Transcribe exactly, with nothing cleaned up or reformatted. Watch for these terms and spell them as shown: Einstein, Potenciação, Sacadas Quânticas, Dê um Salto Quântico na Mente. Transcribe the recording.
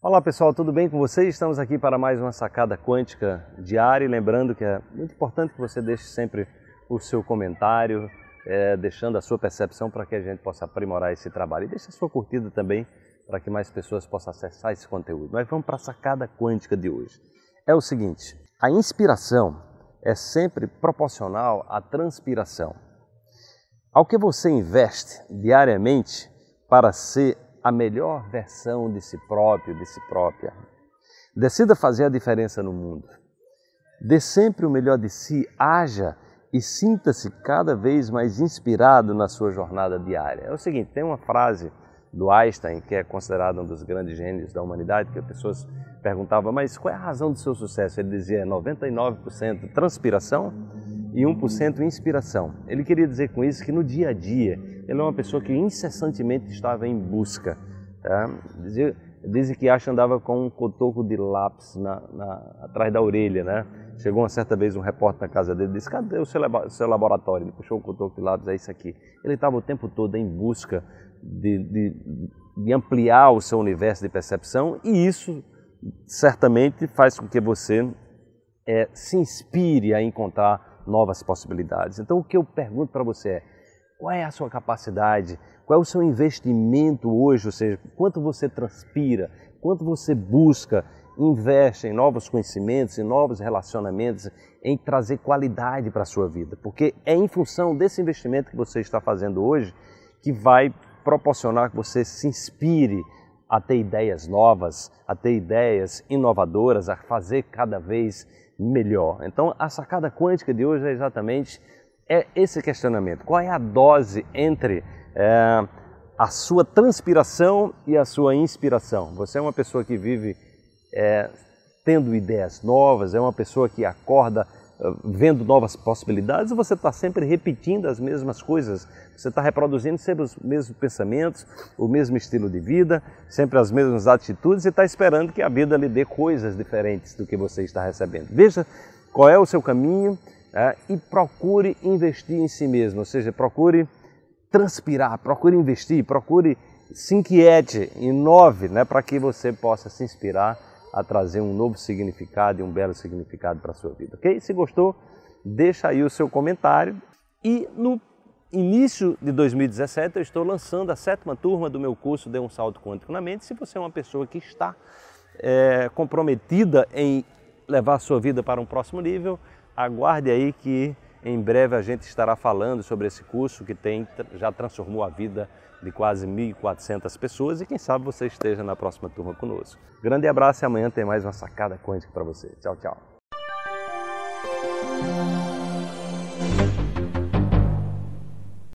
Olá pessoal, tudo bem com vocês? Estamos aqui para mais uma sacada quântica diária, e lembrando que é muito importante que você deixe sempre o seu comentário, é, deixando a sua percepção para que a gente possa aprimorar esse trabalho. E deixe a sua curtida também para que mais pessoas possam acessar esse conteúdo. Mas vamos para a sacada quântica de hoje. É o seguinte, a inspiração é sempre proporcional à transpiração. Ao que você investe diariamente para ser a melhor versão de si próprio, de si própria. Decida fazer a diferença no mundo. Dê sempre o melhor de si, haja e sinta-se cada vez mais inspirado na sua jornada diária. É o seguinte, tem uma frase do Einstein, que é considerado um dos grandes gênios da humanidade, que as pessoas perguntavam, mas qual é a razão do seu sucesso? Ele dizia noventa e nove por cento transpiração e um por cento inspiração. Ele queria dizer com isso que no dia a dia, ele é uma pessoa que incessantemente estava em busca. Tá? Dizem diz que acha andava com um cotoco de lápis na, na, atrás da orelha. Né? Chegou uma certa vez um repórter na casa dele e disse, cadê o seu, seu laboratório? Ele puxou o cotoco de lápis, é isso aqui. Ele estava o tempo todo em busca de, de, de ampliar o seu universo de percepção e isso certamente faz com que você é, se inspire a encontrar novas possibilidades. Então o que eu pergunto para você é, qual é a sua capacidade, qual é o seu investimento hoje, ou seja, quanto você transpira, quanto você busca, investe em novos conhecimentos, em novos relacionamentos, em trazer qualidade para a sua vida, porque é em função desse investimento que você está fazendo hoje que vai proporcionar que você se inspire a ter ideias novas, a ter ideias inovadoras, a fazer cada vez melhor. Então, a sacada quântica de hoje é exatamente é esse questionamento. Qual é a dose entre é, a sua transpiração e a sua inspiração? Você é uma pessoa que vive é, tendo ideias novas, é uma pessoa que acorda é, vendo novas possibilidades, ou você está sempre repetindo as mesmas coisas? Você está reproduzindo sempre os mesmos pensamentos, o mesmo estilo de vida, sempre as mesmas atitudes e está esperando que a vida lhe dê coisas diferentes do que você está recebendo. Veja qual é o seu caminho, é, e procure investir em si mesmo, ou seja, procure transpirar, procure investir, procure se inquiete, inove, né, para que você possa se inspirar a trazer um novo significado e um belo significado para a sua vida, ok? Se gostou, deixa aí o seu comentário e no início de dois mil e dezessete eu estou lançando a sétima turma do meu curso Dê um Salto Quântico na Mente. Se você é uma pessoa que está é, comprometida em levar a sua vida para um próximo nível, aguarde aí que em breve a gente estará falando sobre esse curso que tem, já transformou a vida de quase mil e quatrocentas pessoas e quem sabe você esteja na próxima turma conosco. Grande abraço e amanhã tem mais uma sacada quântica para você. Tchau, tchau.